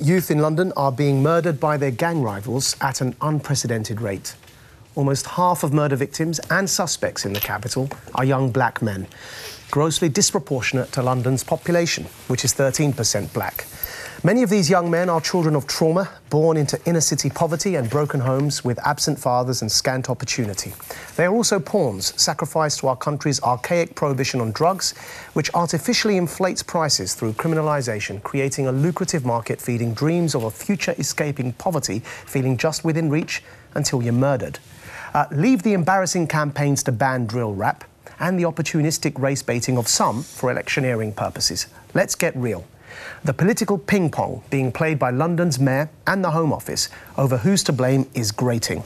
Youth in London are being murdered by their gang rivals at an unprecedented rate. Almost half of murder victims and suspects in the capital are young black men, grossly disproportionate to London's population, which is 13% black. Many of these young men are children of trauma, born into inner-city poverty and broken homes with absent fathers and scant opportunity. They are also pawns, sacrificed to our country's archaic prohibition on drugs, which artificially inflates prices through criminalisation, creating a lucrative market feeding dreams of a future escaping poverty, feeling just within reach until you're murdered. Leave the embarrassing campaigns to ban drill rap and the opportunistic race baiting of some for electioneering purposes. Let's get real. The political ping-pong being played by London's mayor and the Home Office over who's to blame is grating.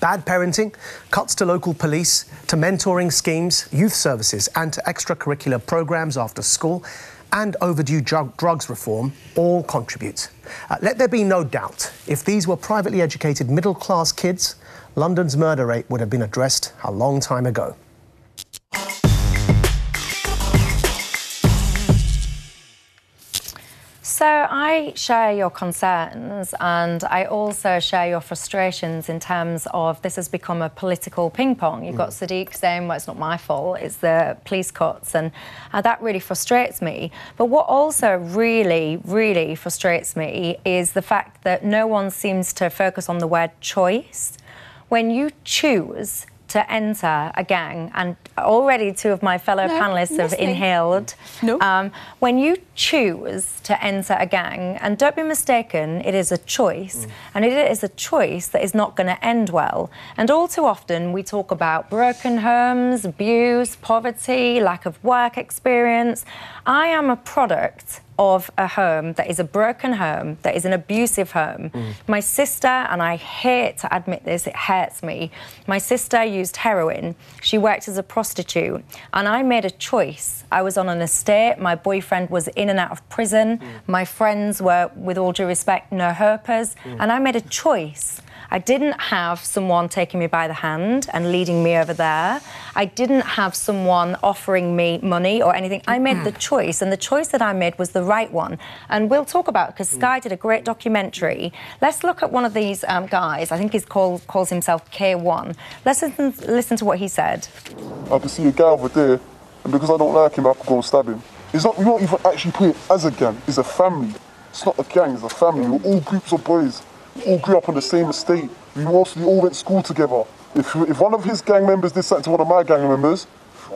Bad parenting, cuts to local police, to mentoring schemes, youth services and to extracurricular programmes after school and overdue drugs reform all contribute. Let there be no doubt, if these were privately educated middle-class kids, London's murder rate would have been addressed a long time ago. So I share your concerns and I also share your frustrations in terms of this has become a political ping pong. You've got Sadiq saying, well, it's not my fault, it's the police cuts, and that really frustrates me. But what also really, really frustrates me is the fact that no one seems to focus on the word choice. When you choose to enter a gang, and already two of my fellow panellists have inhaled. When you choose to enter a gang, and don't be mistaken, it is a choice, and it is a choice that is not going to end well. And all too often we talk about broken homes, abuse, poverty, lack of work experience. I am a product of a home that is a broken home, that is an abusive home. My sister, and I hate to admit this, it hurts me, my sister used heroin. She worked as a prostitute, and I made a choice. I was on an estate, my boyfriend was in and out of prison, my friends were, with all due respect, no herpers, and I made a choice. I didn't have someone taking me by the hand and leading me over there. I didn't have someone offering me money or anything. I made the choice, and the choice that I made was the right one. And we'll talk about it, because Sky did a great documentary. Let's look at one of these guys. I think he calls himself K1. Let's listen to what he said. I can see a guy over there, and because I don't like him, I have to go and stab him. It's not, we won't even actually put it as a gang. It's a family. It's not a gang, it's a family. We're all groups of boys. We all grew up on the same estate. We mostly all went to school together. If one of his gang members did something to one of my gang members,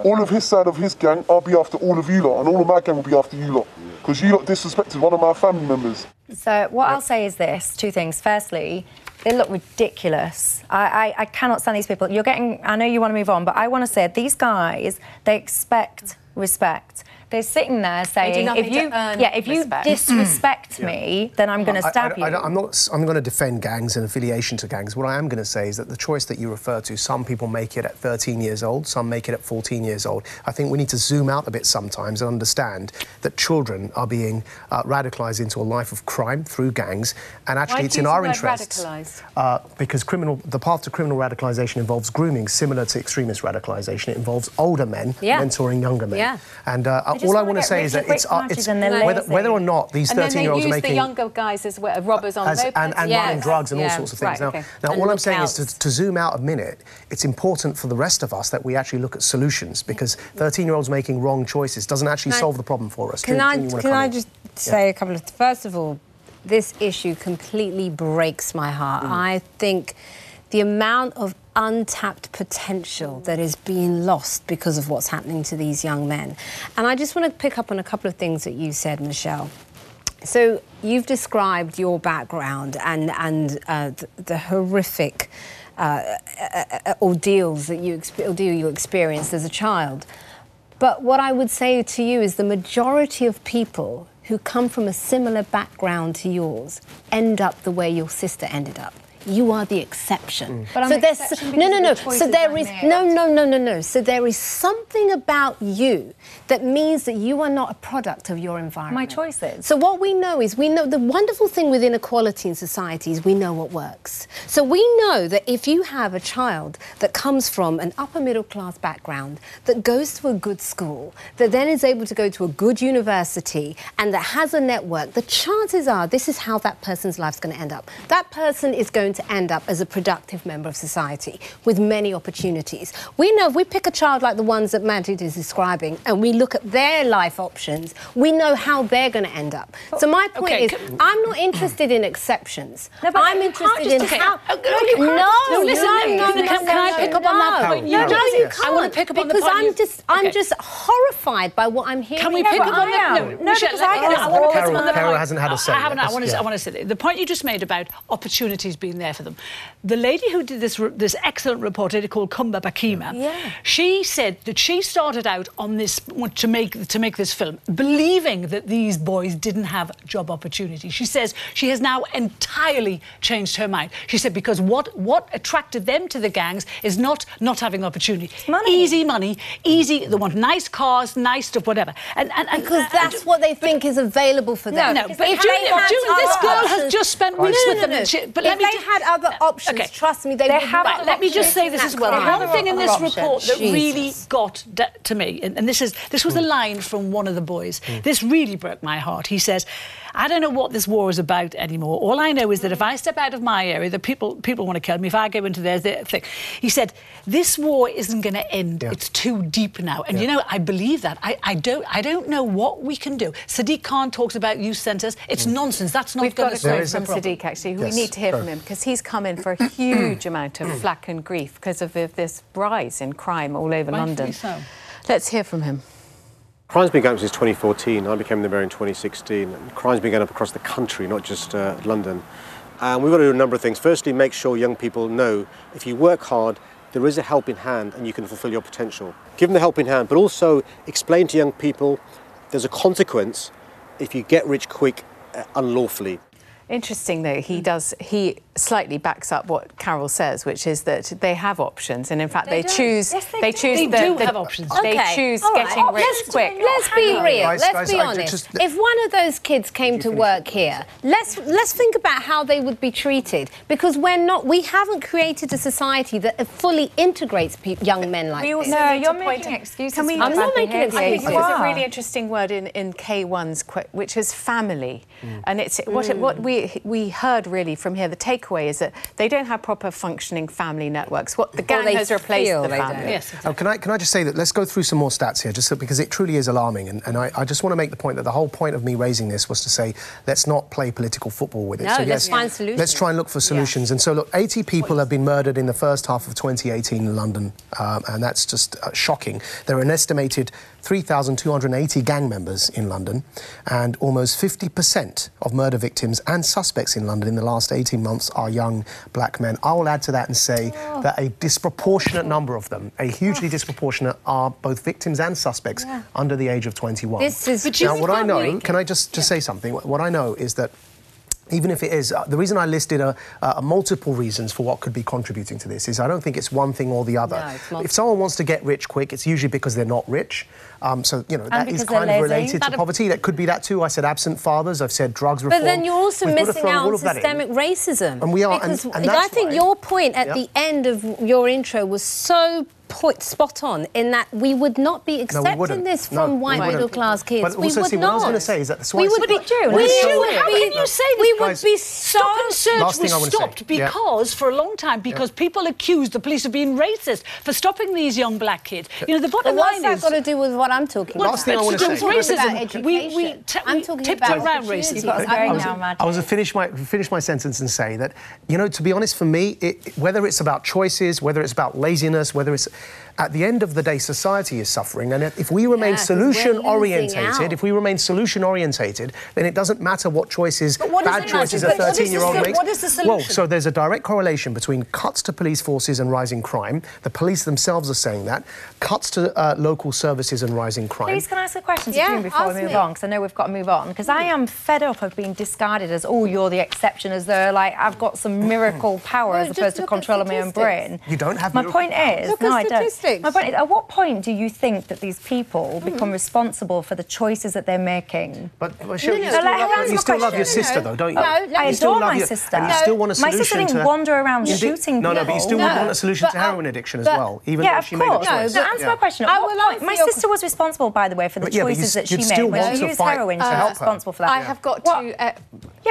all of his side of his gang, I'll be after all of you lot, and all of my gang will be after you lot, because you lot disrespected one of my family members. So what I'll say is this, two things. Firstly, they look ridiculous. I cannot stand these people. You're getting, I know you want to move on, but I want to say these guys, they expect respect. They're sitting there saying, if you disrespect me, then I'm going to stab you. I'm going to defend gangs and affiliation to gangs. What I am going to say is that the choice that you refer to, some people make it at 13 years old, some make it at 14 years old. I think we need to zoom out a bit sometimes and understand that children are being radicalised into a life of crime through gangs, and actually it's in our interests. Because the path to criminal radicalisation involves grooming, similar to extremist radicalisation. It involves older men mentoring younger men. And all I want to say is that whether or not these 13-year-olds are making... And then they use the younger guys as well, robbers on mopeds. And running drugs and all sorts of things. Right, now all I'm saying is to zoom out a minute, it's important for the rest of us that we actually look at solutions, because 13-year-olds making wrong choices doesn't actually solve the problem for us. Can I just say a couple of... First of all, this issue completely breaks my heart. I think the amount of untapped potential that is being lost because of what's happening to these young men. And I just want to pick up on a couple of things that you said, Michelle. So you've described your background and the horrific ordeal you experienced as a child. But what I would say to you is the majority of people who come from a similar background to yours end up the way your sister ended up. you are the exception. Mm. But so there's So there is something about you that means that you are not a product of your environment. My choices. So what we know is, we know the wonderful thing with inequality in society is we know what works. So we know that if you have a child that comes from an upper middle class background, that goes to a good school, that then is able to go to a good university, and that has a network, the chances are this is how that person's life's going to end up. That person is going to end up as a productive member of society with many opportunities. We know if we pick a child like the ones that Majid is describing and we look at their life options, we know how they're going to end up. So my point is, I'm not interested in exceptions. No, but I'm interested in how... Can I pick up on that point? No, you can't. I want to pick up on the point. Because I'm just horrified by what I'm hearing. Can we pick up on that? No, because I want to pick up on the point. Carol hasn't had a say. I haven't. I want to say the point you just made about opportunities being there for them. The lady who did this excellent report, called Kumba Bakima, she said that she started out on this to make this film, believing that these boys didn't have job opportunities. She says she has now entirely changed her mind. She said because what attracted them to the gangs is not having opportunity, easy money, easy. They want nice cars, nice stuff, whatever. And because that's what they think is available for them. No, but if this girl has just spent weeks with them, but let me. If they had other options, trust me, they would not. Let me just say this as well. One thing in this report that really got to me, and this was a line from one of the boys. This really broke my heart. He says, "I don't know what this war is about anymore. All I know is that if I step out of my area, the people want to kill me. If I go into their thing," he said, "this war isn't going to end. It's too deep now." And you know, I believe that. I don't know what we can do. Sadiq Khan talks about youth centres. It's nonsense. That's not going to solve the problem. We've got a quote from Sadiq actually. We need to hear from him because he's come in for a huge amount of flack and grief because of this rise in crime all over London. So. Let's hear from him. Crime's been going up since 2014. I became the mayor in 2016. Crime's been going up across the country, not just London. And we've got to do a number of things. Firstly, make sure young people know if you work hard, there is a helping hand and you can fulfil your potential. Give them the helping hand, but also explain to young people there's a consequence if you get rich quick unlawfully. Interesting, though, he slightly backs up what Carol says, which is that they have options, and in fact they choose getting rich quick. Let's be real. Let's be honest. If one of those kids came to work here, let's think about how they would be treated, because we haven't created a society that fully integrates young men like this. No, you're making excuses. I'm not making excuses. There's a really interesting word in K1's quote, which is family, and it's what we heard really from here. The takeaway is that they don't have proper functioning family networks. What the gang has replaced the family. Yes, exactly. Can I just say that let's go through some more stats here, just because it truly is alarming, and I just want to make the point that the whole point of me raising this was to say let's not play political football with it. No, so let's find solutions. Let's try and look for solutions. Yeah. And so look, 80 people have been murdered in the first half of 2018 in London, and that's just shocking. There are an estimated 3,280 gang members in London, and almost 50% of murder victims and suspects in London in the last 18 months are young black men. I will add to that and say that a disproportionate number of them, a hugely disproportionate, are both victims and suspects under the age of 21. Can I just say something? What I know is that even if it is, the reason I listed multiple reasons for what could be contributing to this is I don't think it's one thing or the other. No, if someone wants to get rich quick, it's usually because they're not rich. So, you know, that is kind of related to poverty. That could be that too. I said absent fathers, I've said drugs reform. But then you're also missing out on systemic racism. And we are. And I think your point at the end of your intro was so spot on in that we would not be accepting this from white middle class kids. But also, see, what I was going to say is that the we would be Jew. How can you say this? We would be so stopped because for a long time people accused the police of being racist for stopping these young black kids. You know, the bottom line is what's that got to do with what I'm talking about? I'm talking about around racism. I was to finish my sentence and say that, you know, to be honest, for me, whether it's about choices, whether it's about laziness, whether it's at the end of the day, society is suffering. And if we remain solution-orientated, then it doesn't matter what choices, bad choices a 13-year-old makes. What is the solution? Well, so there's a direct correlation between cuts to police forces and rising crime. The police themselves are saying that. Cuts to local services and rising crime. Please, can I ask a question to you before we move on? Because I know we've got to move on. Because I am fed up of being discarded as, oh, you're the exception, as though, like, I've got some miracle power as opposed to controlling my own brain. You don't have miracle power. My point is, at what point do you think that these people become responsible for the choices that they're making? But sure, you still love your sister, though, don't you? No, I adore my sister. And you still want a solution. My sister didn't wander around shooting people. No, but you still would want a solution to heroin addiction as well, even though she made a choice. No, answer my question. My sister was responsible, by the way, for the choices that she made. When she used heroin, she was responsible for that. I have got to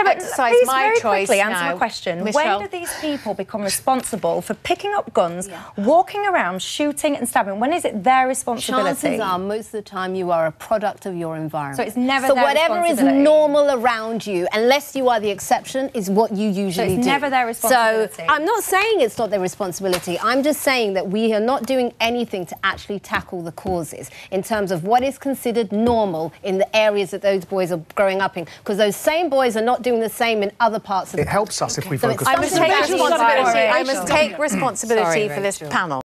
exercise my choice now. Please, very quickly, answer my question. When do these people become responsible for picking up guns, walking around, shooting and stabbing? When is it their responsibility? Chances are, most of the time, you are a product of your environment. So it's never their responsibility. So whatever is normal around you, unless you are the exception, is what you usually do. So it's never their responsibility. So I'm not saying it's not their responsibility. I'm just saying that we are not doing anything to actually tackle the causes in terms of what is considered normal in the areas that those boys are growing up in, because those same boys are not doing the same in other parts of the country. It helps us if we focus on... I must take responsibility for this panel.